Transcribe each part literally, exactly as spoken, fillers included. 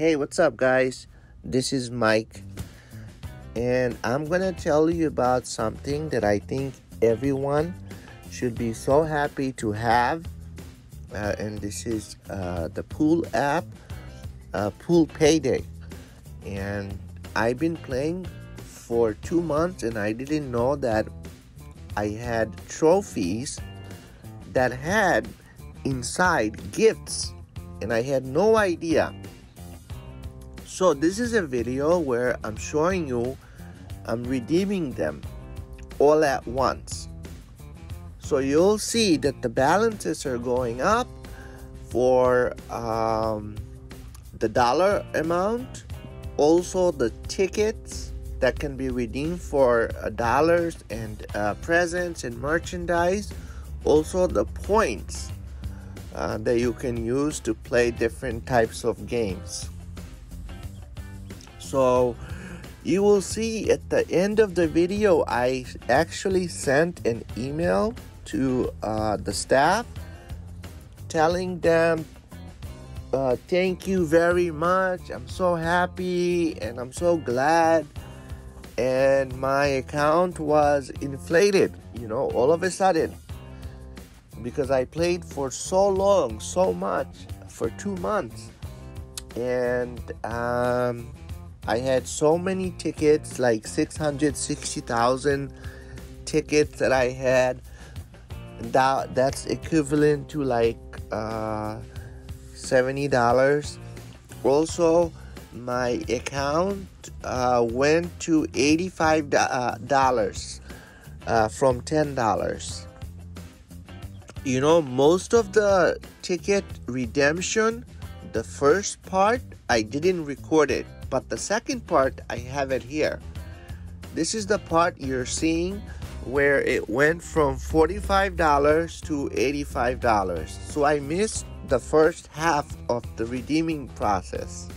Hey, what's up guys? This is Mike, and I'm gonna tell you about something that I think everyone should be so happy to have, uh, and this is uh, the Pool app, uh, Pool Payday. And I've been playing for two months and I didn't know that I had trophies that had inside gifts, and I had no idea. So this is a video where I'm showing you I'm redeeming them all at once. So you'll see that the balances are going up for um, the dollar amount, also the tickets that can be redeemed for uh, dollars and uh, presents and merchandise, also the points uh, that you can use to play different types of games. So you will see at the end of the video, I actually sent an email to uh, the staff telling them uh, thank you very much, I'm so happy and I'm so glad, and my account was inflated, you know, all of a sudden, because I played for so long, so much, for two months. And um, I had so many tickets, like six hundred sixty thousand tickets that I had. That, that's equivalent to like uh, seventy dollars. Also, my account uh, went to eighty-five dollars uh, from ten dollars. You know, most of the ticket redemption, the first part, I didn't record it, but the second part, I have it here. This is the part you're seeing where it went from forty-five dollars to eighty-five dollars. So I missed the first half of the redeeming process.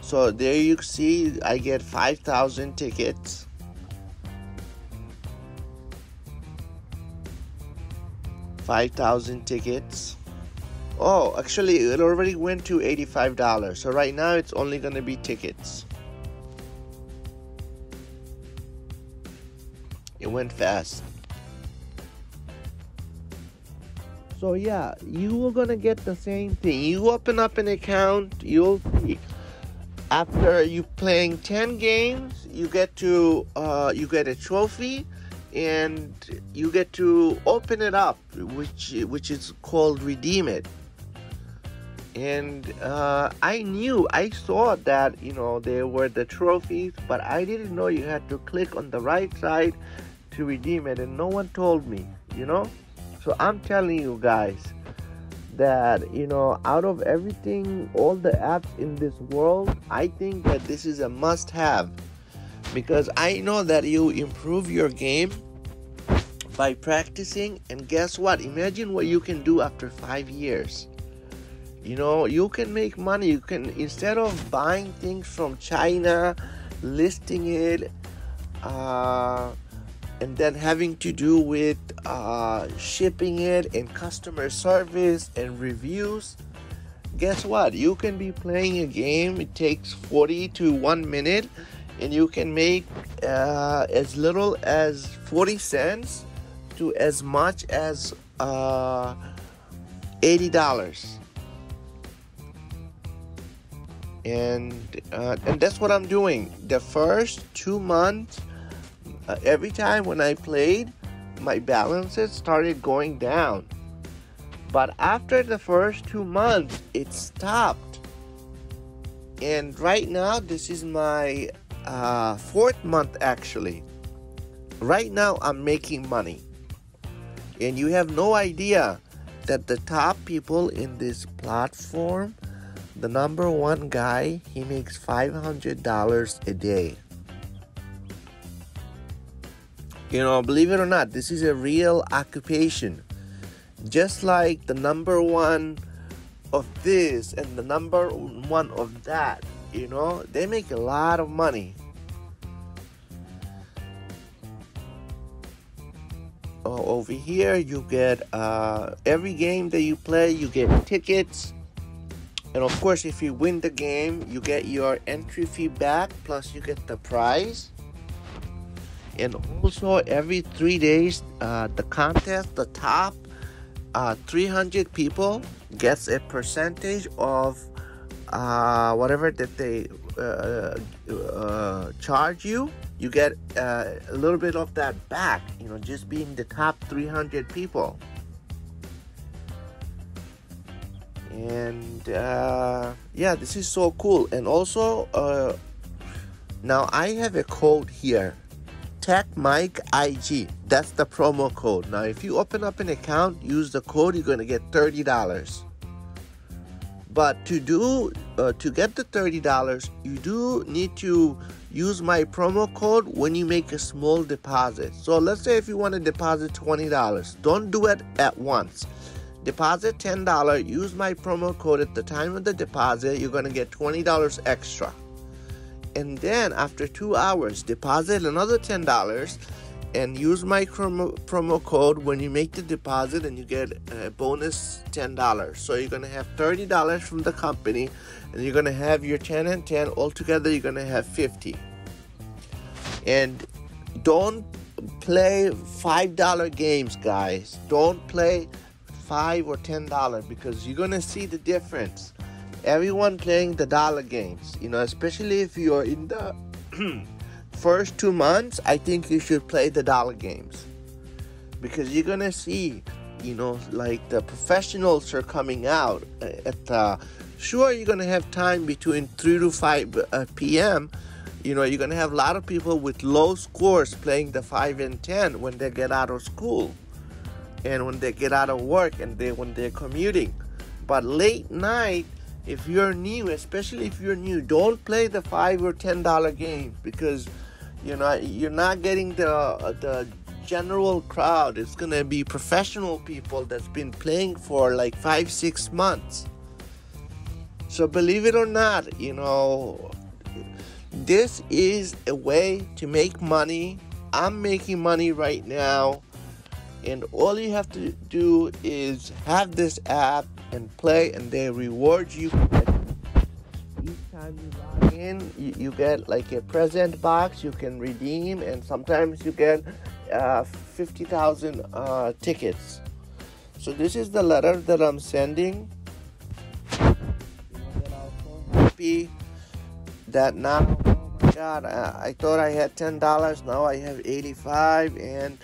So there you see, I get five thousand tickets. five thousand tickets. Oh, actually it already went to eighty-five dollars. So right now it's only going to be tickets. It went fast. So yeah, you are going to get the same thing. You open up an account, you'll see after you playing ten games, you get to uh, you get a trophy. And you get to open it up, which which is called redeem it. And uh, I knew, I saw that, you know, there were the trophies, but I didn't know you had to click on the right side to redeem it, and no one told me, you know. So I'm telling you guys that, you know, out of everything, all the apps in this world, I think that this is a must-have. Because I know that you improve your game by practicing, and guess what? Imagine what you can do after five years. You know, you can make money. You can, instead of buying things from China, listing it, uh, and then having to do with uh, shipping it and customer service and reviews, guess what? You can be playing a game. It takes forty to one minute. And you can make uh, as little as forty cents to as much as uh, eighty dollars. And, uh, and that's what I'm doing. The first two months, uh, every time when I played, my balances started going down. But after the first two months, it stopped. And right now, this is my uh fourth month. Actually right now I'm making money, and you have no idea that the top people in this platform, the number one guy, he makes five hundred dollars a day. You know, believe it or not, this is a real occupation, just like the number one of this and the number one of that. You know, they make a lot of money. Oh, over here you get uh, every game that you play, you get tickets. And of course, if you win the game, you get your entry fee back, plus you get the prize. And also, every three days, uh, the contest, the top uh, three hundred people gets a percentage of uh, whatever that they uh, uh, charge you. You get uh, a little bit of that back, you know, just being the top three hundred people. And uh, yeah, this is so cool. And also, uh, now I have a code here, TechMikeIG. That's the promo code. Now, if you open up an account, use the code, you're gonna get thirty dollars. But to do uh, to get the thirty dollars, you do need to use my promo code when you make a small deposit. So let's say if you want to deposit twenty dollars, don't do it at once. Deposit ten dollars, use my promo code at the time of the deposit, you're going to get twenty dollars extra. And then after two hours, deposit another ten dollars and use my promo, promo code when you make the deposit, and you get a bonus ten dollars. So you're going to have thirty dollars from the company, and you're going to have your ten and ten. Altogether, you're going to have fifty dollars. And don't play five dollar games, guys. Don't play five or ten dollars, because you're gonna see the difference. Everyone playing the dollar games, you know, especially if you're in the first two months, I think you should play the dollar games, because you're gonna see, you know, like the professionals are coming out at the, sure, you're gonna have time between three to five uh, p m You know, you're gonna have a lot of people with low scores playing the five and ten when they get out of school, and when they get out of work, and they when they're commuting. But late night, if you're new, especially if you're new, don't play the five or ten dollar games, because you know you're not getting the the general crowd. It's gonna be professional people that's been playing for like five, six months. So believe it or not, you know, this is a way to make money. I'm making money right now. And all you have to do is have this app and play, and they reward you. Each time you log in, you, you get like a present box you can redeem, and sometimes you get uh, fifty thousand uh, tickets. So this is the letter that I'm sending. I'm so happy that now, oh my God, I, I thought I had ten dollars, now I have eighty-five, and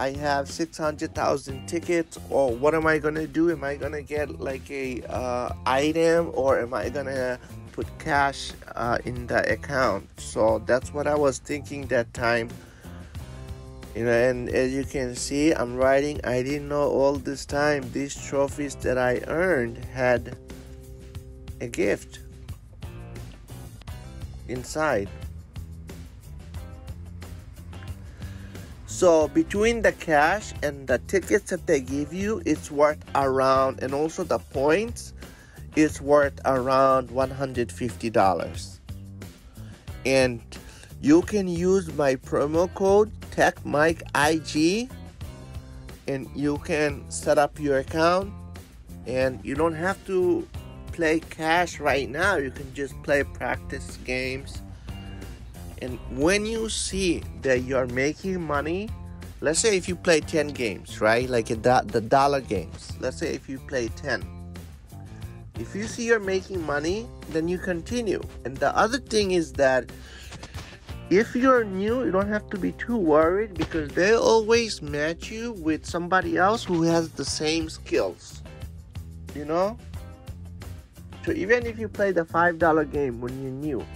I have six hundred thousand tickets. Or what am I gonna do? Am I gonna get like a uh, item, or am I gonna put cash uh, in the account? So that's what I was thinking that time. You know, and as you can see, I'm writing, I didn't know all this time these trophies that I earned had a gift inside. So between the cash and the tickets that they give you, it's worth around, and also the points, it's worth around one hundred fifty dollars. And you can use my promo code TechMikeIG, and you can set up your account, and you don't have to play cash right now. You can just play practice games. And when you see that you're making money, let's say if you play ten games, right? Like do the dollar games. Let's say if you play ten. If you see you're making money, then you continue. And the other thing is that if you're new, you don't have to be too worried, because they always match you with somebody else who has the same skills, you know? So even if you play the five dollar game when you're new,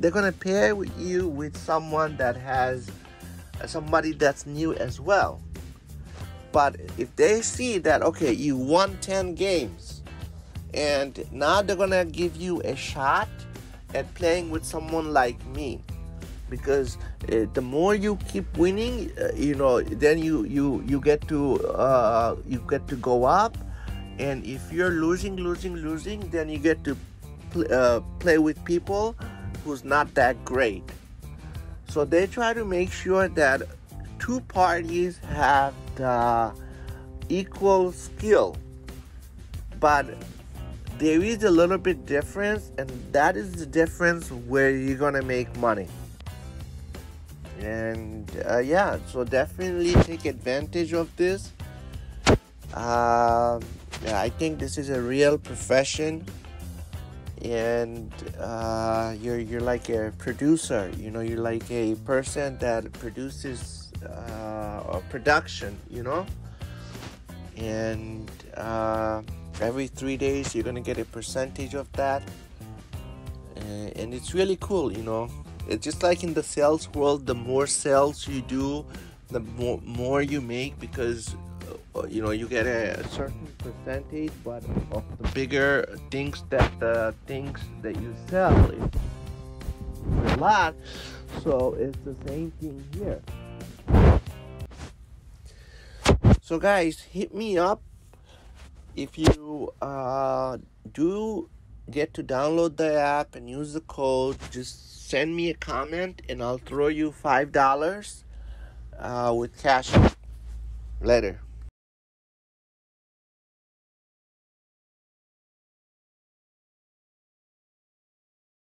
they're gonna pair with you with someone that has somebody that's new as well. But if they see that, okay, you won ten games, and now they're gonna give you a shot at playing with someone like me, because uh, the more you keep winning, uh, you know, then you you you get to uh, you get to go up. And if you're losing, losing, losing, then you get to pl uh, play with people who's not that great. So they try to make sure that two parties have the equal skill, but there is a little bit difference, and that is the difference where you're gonna make money. And uh, yeah, so definitely take advantage of this. Uh, yeah, I think this is a real profession, and uh, you're you're like a producer. You know, you're like a person that produces uh, a production. You know, and uh, every three days you're gonna get a percentage of that, and, and it's really cool. You know. It's just like in the sales world, the more sales you do, the more, more you make, because, uh, you know, you get a, a certain percentage, but of the bigger things that the things that you sell is a lot. So it's the same thing here. So guys, hit me up if you uh, do get to download the app and use the code. Just send me a comment and I'll throw you five dollars uh, with cash later.